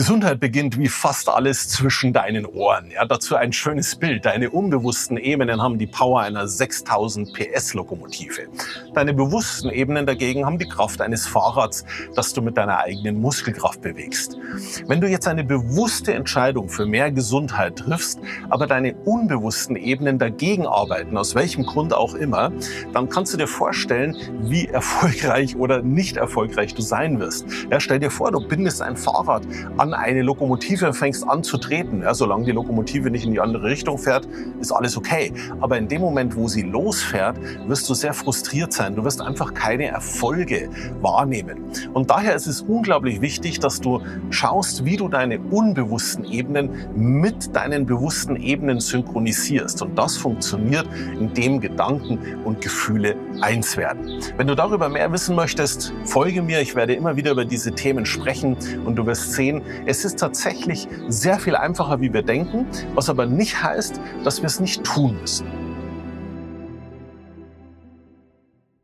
Gesundheit beginnt wie fast alles zwischen deinen Ohren. Ja, dazu ein schönes Bild. Deine unbewussten Ebenen haben die Power einer 6000 PS Lokomotive. Deine bewussten Ebenen dagegen haben die Kraft eines Fahrrads, das du mit deiner eigenen Muskelkraft bewegst. Wenn du jetzt eine bewusste Entscheidung für mehr Gesundheit triffst, aber deine unbewussten Ebenen dagegen arbeiten, aus welchem Grund auch immer, dann kannst du dir vorstellen, wie erfolgreich oder nicht erfolgreich du sein wirst. Ja, stell dir vor, du bindest ein Fahrrad an eine Lokomotive und fängst an zu treten. Ja, solange die Lokomotive nicht in die andere Richtung fährt, ist alles okay. Aber in dem Moment, wo sie losfährt, wirst du sehr frustriert sein. Du wirst einfach keine Erfolge wahrnehmen. Und daher ist es unglaublich wichtig, dass du schaust, wie du deine unbewussten Ebenen mit deinen bewussten Ebenen synchronisierst. Und das funktioniert, indem Gedanken und Gefühle eins werden. Wenn du darüber mehr wissen möchtest, folge mir. Ich werde immer wieder über diese Themen sprechen und du wirst sehen, es ist tatsächlich sehr viel einfacher, wie wir denken, was aber nicht heißt, dass wir es nicht tun müssen.